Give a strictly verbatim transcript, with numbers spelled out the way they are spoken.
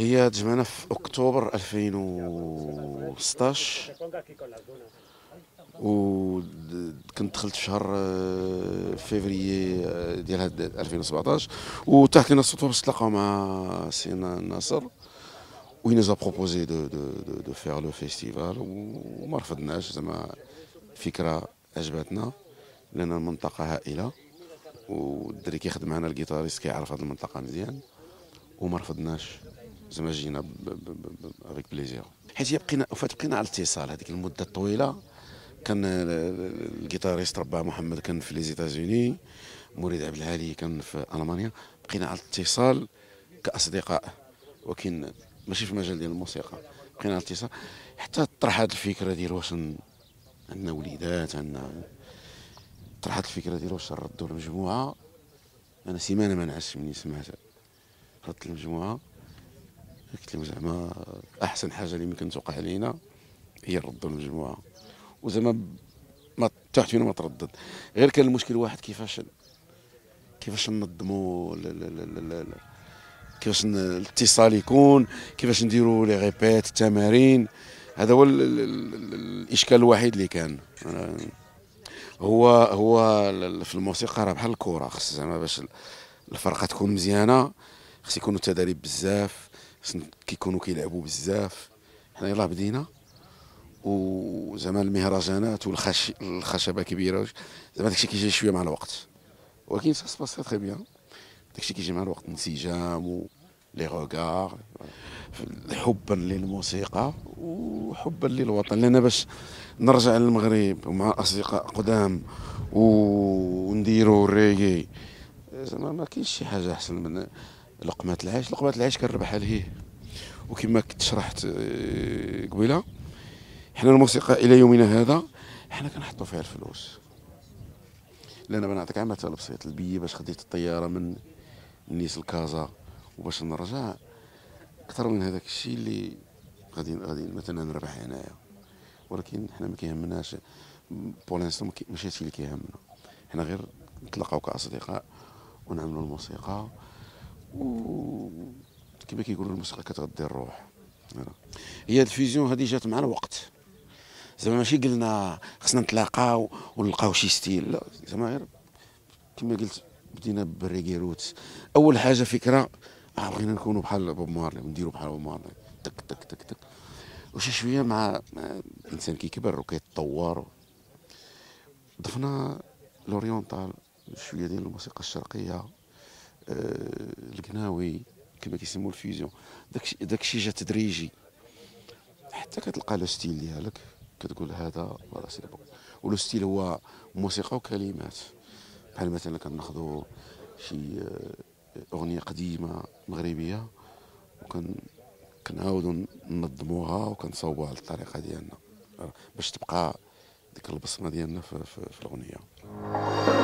هي تجمعنا في اكتوبر ألفين وستة عشر وكنت دخلت في شهر فيفريي ديال هاد ألفين وسبعطاش وتحت لنا الصدفه باش نتلاقاو مع سينا ناصر وي نزا بروبوزي دو دو دو فير لو فيستيفال وما رفضناش، زعما فكره عجبتنا لان المنطقه هائله والدري كيخدم معنا الجيتاريست كيعرف هاد المنطقه مزيان وما رفضناش، زعما جينا افيك بليزير حيت بقينا فبقينا على الاتصال هذيك المده الطويله. كان الجيتاريست رباه محمد كان في لي زيتازوني، مريد عبد الهادي كان في المانيا، بقينا على الاتصال كاصدقاء ولكن ماشي في المجال ديال الموسيقى، بقينا على الاتصال حتى طرح هاد الفكره ديال واش عندنا وليدات عندنا، طرحت الفكره ديال واش نردوا المجموعه. انا سيمانه ما نعسش مني سمعتها، ردت المجموعه قلت لهم زعما احسن حاجه اللي ممكن توقع علينا هي نردوا المجموعه وزعما ما تحت فينا ما تردد، غير كان المشكل واحد كيفاش كيفاش ننظموا كيفاش الاتصال يكون كيفاش نديروا لي غيبات التمارين، هذا هو الاشكال الوحيد اللي كان. هو هو في الموسيقى راه بحال الكره، خص زعما باش الفرقه تكون مزيانه خص يكونوا التدريب بزاف، خص كيكونوا كيلعبوا بزاف. حنا يلاه بدينا وزعما المهرجانات والخش الخشبه كبيره زعما داكشي كيجي شويه مع الوقت، ولكن سا سباسي تري بيان، داكشي كيجي مع الوقت انسجام و لي روغار، حبا للموسيقى وحبا للوطن. لان باش نرجع للمغرب ومع اصدقاء قدام ونديروا الريغي زعما ما كاينش شي حاجه احسن من لقمه العيش. لقمه العيش كنربحها لهيه، وكما كنت شرحت قبيله حنا الموسيقى الى يومنا هذا حنا كنحطوا فيها الفلوس. لان بنعطيك عام مثال بسيط، البي باش خديت الطياره من نيس لكازا وباش نرجع اكثر من هذاك الشيء اللي غادي غادي مثلا نربح هنايا، ولكن حنا ما كيهمناش بولانسون، ماشي هادشي اللي كيهمنا، حنا غير نتلاقاو كاصدقاء ونعملوا الموسيقى وكما كيقولوا الموسيقى كتغذي الروح. هي الفيزيون هذه جات مع الوقت، زعما ماشي قلنا خصنا نتلاقاو ونلقاو شي ستيل، لا زعما غير كما قلت بدينا بالريغي روتس. اول حاجه فكره آه بغينا نكونوا بحال بوب مارلي ونديروا بحال بوب مارلي تك تك تك تك، وشي شويه مع الانسان كيكبر وكيتطور ضفنا لوريونتال شويه ديال الموسيقى الشرقيه القناوي آه كما كيسموا الفيزيون. داكشي داكشي جا تدريجي حتى كتلقى لو ستيل ديالك كتقول هذا فوالا سي بون، ولو ستيل هو موسيقى وكلمات. بحال مثلا كناخذوا شي اغنيه قديمه مغربيه وكن كنعاودوا ننظموها وكنصوبوها على الطريقه ديالنا باش تبقى ديك البصمه ديالنا في, في, في الاغنيه.